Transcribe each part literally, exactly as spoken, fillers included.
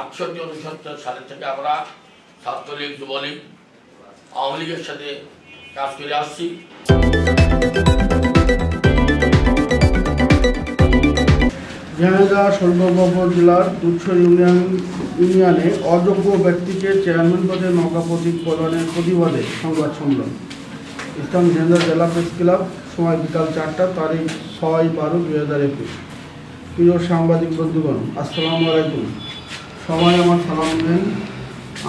আটষট্টি উনসত্তর সালে থেকে আমরা ছাত্রলীগ যুবলীগ আওয়ামী লীগের সাথে কাজ করে আসছি। ঝিনাইদহ সর্বমোট জেলার দুধ ইউনিয়ন ইউনিয়নে অযোগ্য ব্যক্তিকে চেয়ারম্যান পদে নৌকা প্রতীক প্রদানের প্রতিবাদে সংবাদ সম্মেলন। স্থান ঝিনাইদহ জেলা প্রেস ক্লাব, সময় বিকাল চারটা, তারিখ ছয় বারো দুই হাজার একুশ। প্রিয় সাংবাদিক বন্ধুগণ, আসসালামু আলাইকুম। সবাই আমার সালাম দেন।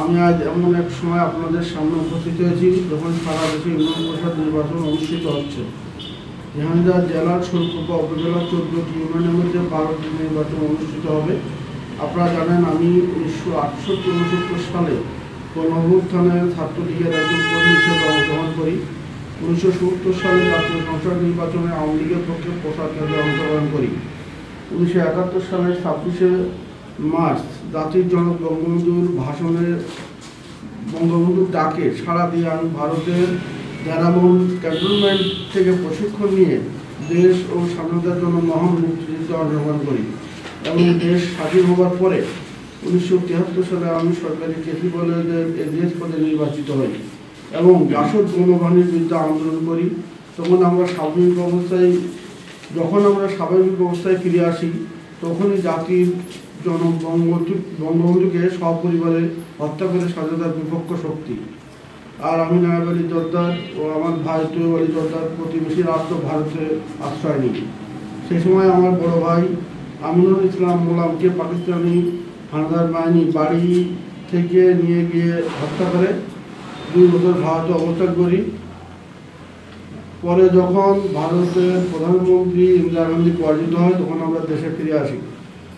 আমি আজ এমন এক সময় আপনাদের সামনে উপস্থিত হয়েছি যখন সারা দেশে ইউনিয়ন পরিষদ নির্বাচন অনুষ্ঠিত হচ্ছে। ঝিনাইদহ জেলার সরকুপা উপজেলার চোদ্দটি ইউনিয়নের মধ্যে বারোটি নির্বাচন অনুষ্ঠিত হবে। আপনারা জানেন, আমি উনিশশো আটষট্টি উনসত্তর সালে গণঅভ্যুত্থানে ছাত্রলীগের একজন কর্মী হিসেবে অংশগ্রহণ করি। উনিশশো সত্তর সালে জাতীয় সংসদ নির্বাচনে আওয়ামী লীগের পক্ষে প্রচার কেন্দ্রে অংশগ্রহণ করি। উনিশশো একাত্তর সালের ছাব্বিশে মার্চ জাতির জনক বঙ্গবন্ধুর ভাষণে বঙ্গবন্ধুর ডাকে সাড়া দিয়ে আমি ভারতের দেরাদুন ক্যান্টনমেন্ট থেকে প্রশিক্ষণ নিয়ে দেশ ও স্বাধীনতার জন্য মহান মুক্তিযুদ্ধ অংশগ্রহণ করি এবং দেশ স্বাধীন হওয়ার পরে উনিশশো তিয়াত্তর সালে আমি সরকারি কেসি কলেজের এজিএস পদে নির্বাচিত হই এবং জাসদ গণবাহিনীর বিরুদ্ধে আন্দোলন করি। তখন আমরা স্বাভাবিক অবস্থায় যখন আমরা স্বাভাবিক অবস্থায় ফিরে আসি তখনই জাতির জনক বঙ্গবন্ধু বঙ্গবন্ধুকে সপরিবারে হত্যা করে স্বাধীনতার বিপক্ষ শক্তি। আর আমি নায়েব আলী জোয়ার্দার ও আমার ভাই তৈয়ব আলী জোয়ার্দার প্রতিবেশী রাষ্ট্র ভারতে আশ্রয় নিই। সেই সময় আমার বড় ভাই আমিনুল ইসলাম মোলামকে পাকিস্তানি হানাদার বাহিনী বাড়ি থেকে নিয়ে গিয়ে হত্যা করে। দুই বছর ভারতে অবস্থান করি। পরে যখন ভারতের প্রধানমন্ত্রী ইন্দিরা গান্ধী পরাজিত হয় তখন আমরা দেশে ফিরে আসি।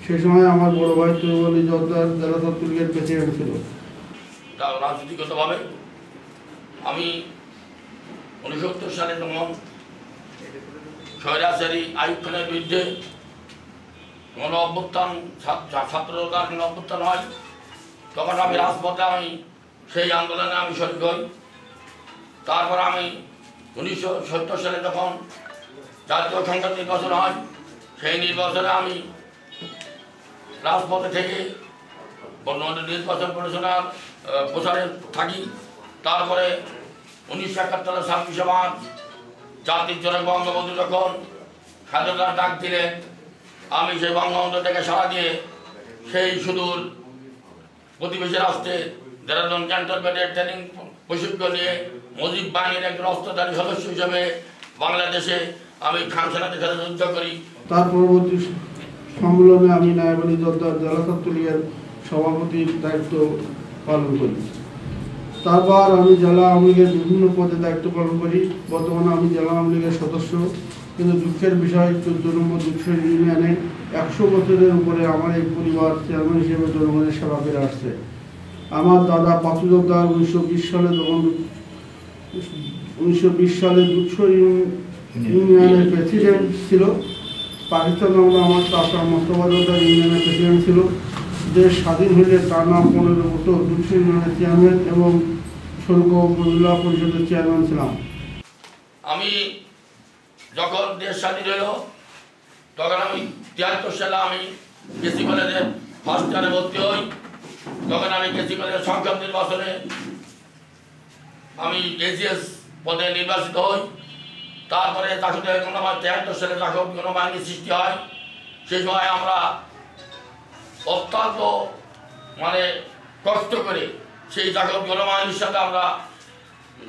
সেই সময় আমার বড় ভাই তৈয়ব আলী জোয়ার্দার জেলা ছাত্রলীগের প্রেসিডেন্ট ছিল। রাজনীতিগতভাবে আমি উনসত্তর সালে তখন স্বৈরাচারী আইয়ুব খানের বিরুদ্ধে গণ অভ্যুত্থান ছাত্ররা গণ অভ্যুত্থান হয় তখন আমি রাজপথে আমি সেই আন্দোলনে আমি শরিক হই। তারপর আমি উনিশশো সত্তর সালে যখন জাতীয় সংসদ নির্বাচন হয় সেই নির্বাচনে আমি রাজপথে থেকে নির্বাচন পরিচালনার প্রচারে থাকি। তারপরে উনিশশো একাত্তরে ছাব্বিশে মার্চ জাতির জনক বঙ্গবন্ধু যখন স্বাধীনতার ডাক দিলেন আমি সেই বঙ্গবন্ধু থেকে সাড়া দিয়ে সেই সুদূর প্রতিবেশী রাষ্ট্রে দেরাদুন ক্যান্টনমেন্টের ট্রেনিং প্রশিক্ষণ নিয়ে মুজিব বাহিনীর একজন অস্ত্রধারী সদস্য হিসেবে বাংলাদেশে আমি খান সেনাদের সাথে যুদ্ধ করি। তার পরবর্তী সম্মেলনে আমি নায়েব আলী জোয়ার্দার জেলা ছাত্রলীগের সভাপতির দায়িত্ব পালন করি। তারপর আমি জেলা আওয়ামী লীগের বিভিন্ন পদে দায়িত্ব পালন করি। বর্তমানে আমি জেলা আওয়ামী লীগের সদস্য, কিন্তু দুঃখের বিষয় চোদ্দ নম্বর দুধসর ইউনিয়নে একশো বছরের উপরে আমার এই পরিবার চেয়ারম্যান হিসেবে জনগণের সেবা করে আসছে। আমার দাদা পাঁচু জোয়ার্দার উনিশশো বিশ সালে যখন উনিশশো বিশ সালে দুধসর ইউনিয়নের প্রেসিডেন্ট ছিল। পাকিস্তান আমলে আমার চাষা মোস্তফা জোয়ার্দার ইউনিয়নের প্রেসিডেন্ট ছিল। দেশ স্বাধীন হলে তার নাম পনেরো বছর দুধসর ইউনিয়নের চেয়ারম্যান এবং সড়ক উপজেলা পরিষদের চেয়ারম্যান ছিলাম। আমি যখন দেশ স্বাধীন হল তখন আমি তিয়াত্তর সালে আমি কেসি কলেজে ফার্স্ট ইয়ারে ভর্তি হই। তখন আমি কেসি কলেজের সংসদ নির্বাচনে আমি এজিএস পদে নির্বাচিত হই। তারপরে তাকে কোনো তিয়াত্তর সালে তাকে কোনো বাহিনীর সৃষ্টি হয়। সেই সময় আমরা অত্যন্ত মানে কষ্ট করে সেই জাগত গণবাহিনীর সাথে আমরা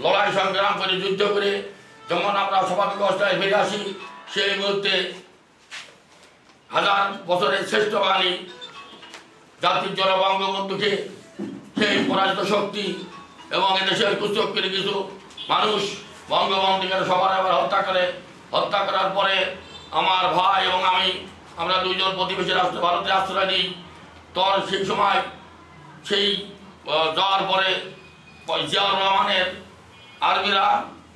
লড়াই সংগ্রাম করে যুদ্ধ করে যখন আমরা স্বাভাবিক অবস্থায় ফিরে আসি সেই মুহূর্তে হাজার বছরের শ্রেষ্ঠ বাহিনী জাতির জনক বঙ্গবন্ধুকে সেই পরাজিত শক্তি এবং এদেশের কুচক করে কিছু মানুষ বঙ্গবন্ধুকে সবার আবার হত্যা করে। হত্যা করার পরে আমার ভাই এবং আমি আমরা দুইজন প্রতিবেশী রাষ্ট্র ভারতে আশ্রয় নিই। তখন সেই সময় সেই যাওয়ার পরে জিয়াউর রহমানের আর্মিরা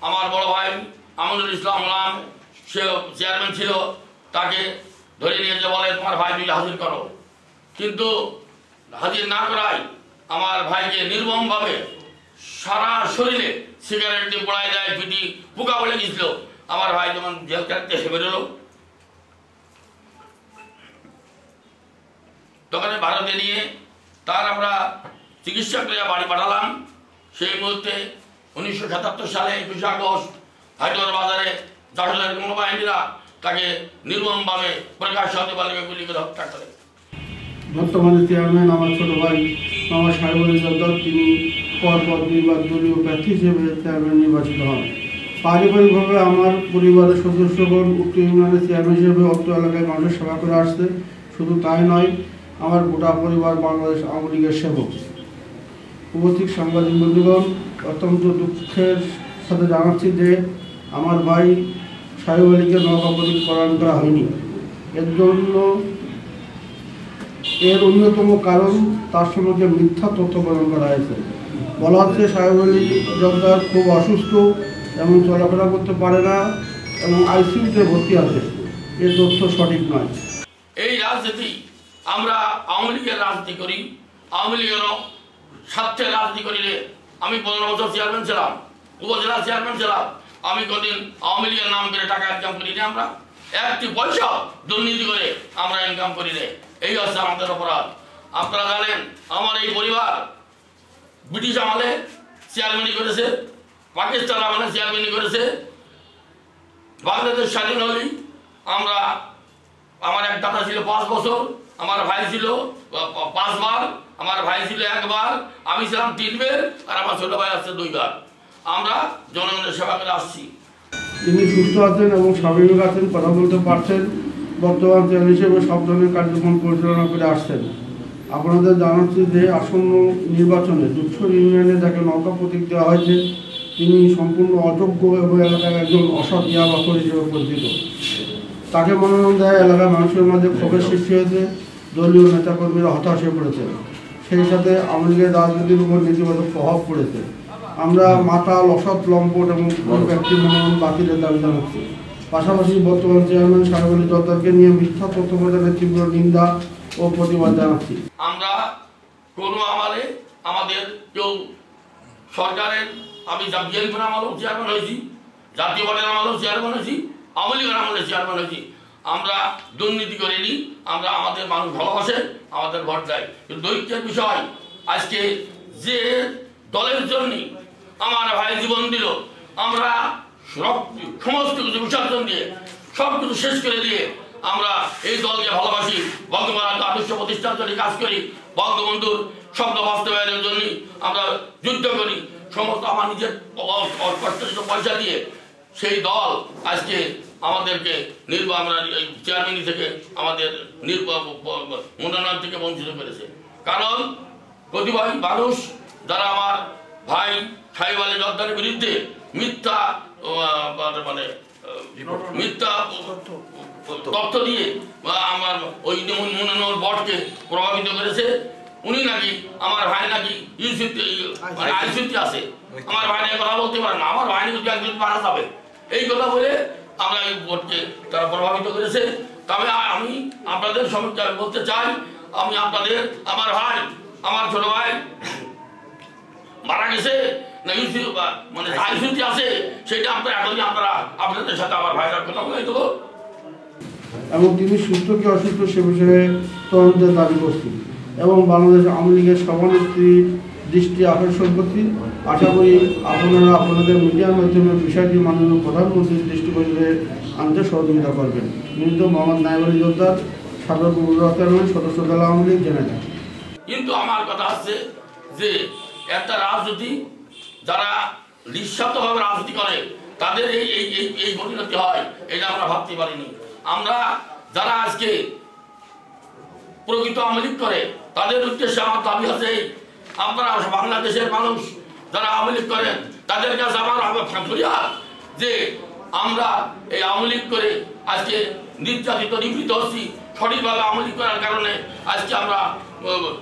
আমার বড় ভাই আমিনুল ইসলাম নাম সে চেয়ারম্যান ছিল, তাকে ধরে নিয়ে যে বলে তোমার ভাই দুইটা হাজির করো, কিন্তু হাজির না করায় আমার ভাইকে নির্মমভাবে সারা শরীরে সিগারেট দিয়ে পোড়ায় দেয়, পিটি পোকা বলে গিয়েছিল। আমার ভাই যখন জেল কাটতে এসে বেরোলো তখন ভারতে নিয়ে तरह चिकित्सक बाड़ी पाठालाम से मुहूर्ते उन्नीसश सतहत्तर साले एकुशे आगस्ट हाटलार बजारे जाठलार गणबाहिनीरा তাকে নির্মমভাবে প্রকাশ্য দেওয়ালে গুলি করে হত্যা করে। বর্তমানে চেয়ারম্যান আমার ছোট ভাই মামা সাহেবুল জোয়ার্দার তিনি পরপর দুইবার দলীয় প্রার্থী হিসেবে চেয়ারম্যান নির্বাচিত হন। পারিবারিকভাবে আমার পরিবারের সদস্যগণ উক্ত ইউনিয়নের চেয়ারম্যান হিসেবে উক্ত এলাকায় মানুষের সেবা করে আসছে। শুধু তাই নয়, আমার গোটা পরিবার বাংলাদেশ আওয়ামী লীগের সেবক। উপস্থিত সাংবাদিক বন্ধুগণ, অত্যন্ত দুঃখের সাথে জানাচ্ছি যে আমার ভাই সাহেব আলীকে নবাবলী প্রদান করা হয়নি। এর জন্য এর অন্যতম কারণ তার সঙ্গে মিথ্যা তথ্য প্রদান করা হয়েছে। বলা হচ্ছে সাহেব আলী জোয়ার্দার খুব অসুস্থ এবং চলাফেরা করতে পারে না এবং আইসিইউতে ভর্তি আছে। এ তথ্য সঠিক নয়। এই রাজনীতি আমরা আওয়ামী লীগের রাজনীতি করি, আওয়ামী লীগের স্বার্থে রাজনীতি করিলে আমি পনেরো বছর চেয়ারম্যান ছিলাম, উপজেলা চেয়ারম্যান ছিলাম। আমি কদিন আওয়ামী লীগের নাম করে টাকা ইনকাম করি না, আমরা একটি পয়সা দুর্নীতি করে আমরা ইনকাম করি না। এই হচ্ছে আমাদের অপরাধ। আপনারা জানেন আমার এই পরিবার ব্রিটিশ আমলে চেয়ারম্যানই করেছে, পাকিস্তান আমলে চেয়ারম্যানই করেছে। বাংলাদেশ স্বাধীন হই আমরা, আমার এক দাদা ছিল পাঁচ বছর, আমার ভাই ছিল পাঁচবার, আমার ভাই ছিল একবার, আমি ছিলাম তিনবার আর আমার ছোট ভাই আছে দুইবার। আমরা জনগণের সেবা করে আসছি। তিনি সুস্থ আছেন এবং স্বাভাবিক আছেন, কথা বলতে পারছেন। বর্তমান চেয়ারম্যান হিসেবে সব ধরনের কার্যক্রম পরিচালনা করে আসছেন। আপনাদের জানাচ্ছি যে আসন্ন নির্বাচনে দুধসর ইউনিয়নে যাকে নৌকা প্রতীক দেওয়া হয়েছে তিনি সম্পূর্ণ অযোগ্য এবং এলাকার একজন অসৎ ইয়াবাখর হিসেবে পরিচিত। তাকে মনোনয়ন দেয় এলাকার মানুষের মাঝে ক্ষোভের সৃষ্টি হয়েছে, দলীয় নেতাকর্মীরা হতাশ হয়ে পড়েছে, সেই সাথে আওয়ামী লীগের রাজনীতির উপর নেতিবাচক প্রভাব পড়েছে। আমরা মাতাল, অসৎ, লম্পট এবং ব্যক্তি মনোনয়ন বাতিলের দাবি জানাচ্ছি। পাশাপাশি বর্তমান চেয়ারম্যান সাহেব আলী জোয়ার্দারকে নিয়ে মিথ্যা তথ্য প্রদানের তীব্র নিন্দা ও প্রতিবাদ জানাচ্ছি। আমরা কোনো আমলে আমাদের কেউ সরকারের, আমি বিএনপির আমলেও চেয়ারম্যান হয়েছি, জাতীয় পার্টির আমলেও চেয়ারম্যান হয়েছি, আওয়ামী লীগের আমলে চেয়ারম্যান হয়েছি। আমরা দুর্নীতি করিনি, আমরা আমাদের মানুষ ভালোবাসে, আমাদের ভোট দেয়। কিন্তু দৈত্যের বিষয় আজকে যে দলের জন্য আমার ভাই জীবন দিল, আমরা সমস্ত কিছু বিসর্জন দিয়ে সব কিছু শেষ করে দিয়ে আমরা এই দলকে ভালোবাসি। বঙ্গবন্ধুর আদর্শ প্রতিষ্ঠার জন্য কাজ করি, বঙ্গবন্ধুর স্বপ্ন বাস্তবায়নের জন্য আমরা যুদ্ধ করি। সমস্ত আমার নিজের পয়সা দিয়ে সেই দল আজকে আমাদেরকে নির্বাহ আমরা চেয়ারম্যান থেকে আমাদের নির্বাহ মনোনয়ন থেকে বঞ্চিত করেছে। কারণ প্রতিভাবান মানুষ যারা আমার ভাই সাহেব আলী জোয়ার্দারের বিরুদ্ধে মিথ্যা মানে মিথ্যা তথ্য দিয়ে বা আমার ওই মনোনয়ন বোর্ডকে প্রভাবিত করেছে, উনি নাকি আমার ভাই নাকি আইসিউতে আছে, আমার ভাই নিয়ে কথা বলতে পারে না, আমার ভাই একদিন মারা যাবে, এই কথা বলে আমরা এই বোর্ডকে তারা প্রভাবিত করেছে। তবে আমি আপনাদের সম্পর্কে আমি বলতে চাই, আমি আপনাদের আমার ভাই, আমার ছোট ভাই মারা গেছে না মানে আইসিউতে আছে, সেটা আপনার এখনই আপনারা আপনাদের সাথে আমার ভাইরার কথা বলে দেবো। এবং তিনি সুস্থ কি অসুস্থ সে বিষয়ে তদন্তের দাবি করছি এবং বাংলাদেশ আওয়ামী লীগের সভানেত্রীর দৃষ্টি আকর্ষণ করছি। আশা করি আপনারা আপনাদের মিডিয়ার মাধ্যমে বিষয়টি মাননীয় প্রধানমন্ত্রীর দৃষ্টি পরিচয়ে আনতে সহযোগিতা করবেন। মৃত মোহাম্মদ নায়েব আলী জোয়ার্দার, সাবেক উপজেলা সদস্য দল আওয়ামী লীগ জেনারেল। কিন্তু আমার কথা আছে যে একটা রাজনীতি যারা নিঃস্বার্থভাবে রাজনীতি করে তাদের এই এই এই পরিণতি হয়, এটা আমরা ভাবতে পারিনি। আমরা যারা আজকে প্রকৃত আওয়ামী লীগ করে তাদের উদ্দেশ্যে আমার দাবি আছে, আমরা বাংলাদেশের মানুষ যারা আওয়ামী লীগ করেন তাদের কাছে আমার ফরিয়াদ যে আমরা এই আওয়ামী লীগ করে আজকে নির্যাতিত, নিপীড়িত হচ্ছি। সঠিকভাবে আওয়ামী লীগ করার কারণে আজকে আমরা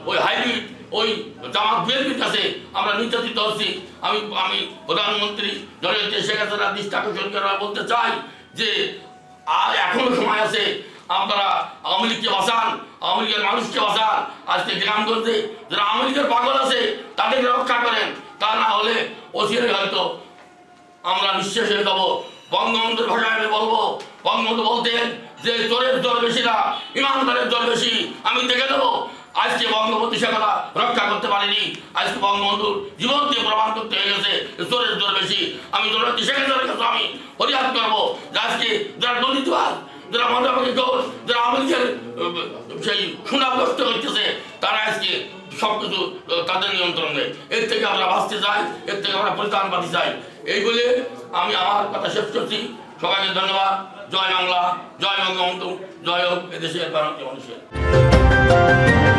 ওই হাইব্রিড ওই জামাত বিএনপির কাছে আমরা নির্যাতিত হচ্ছি। আমি আমি প্রধানমন্ত্রী জননেত্রী শেখ হাসিনার দৃষ্টি আকর্ষণ করার বলতে চাই যে আর এখনো সময় আছে, আপনারা আওয়ামী লীগকে বাঁচান, আওয়ামী লীগের মানুষকে বাঁচান। আজকে গ্রামগঞ্জে যারা আওয়ামী লীগের পাগল আছে তাদেরকে রক্ষা করেন, তা না হলে অচিরে হয়তো আমরা নিঃশেষ হয়ে যাবো। বঙ্গবন্ধুর ভাষায় আমি বলবো, বঙ্গবন্ধু বলতেন যে চোরের জোর বেশি না, ইমানদারের জোর বেশি। আমি দেখে দেবো आज के बंगबंधु सकला रक्षा करते आज के बंगबंधु जीवन के प्रमाण करते जोर बेसि शेख हासिना फरियाद करब आज के जरा दुर्नीतिबाद जरा मदाबाजी दल जरा आवामी लीगের সুনাম নষ্ট করতেছে তারা আজকে সবকিছু তাদের নিয়ন্ত্রণ নেই। এর থেকে আমরা বাঁচতে চাই, এর থেকে আমরা পরিত্রাণ পেতে চাই। এই বলে আমি আমার কথা শেষ করছি। সবাইকে ধন্যবাদ। জয় বাংলা, জয় বঙ্গবন্ধু, জয় হোক এদেশের ভারতীয় মানুষের।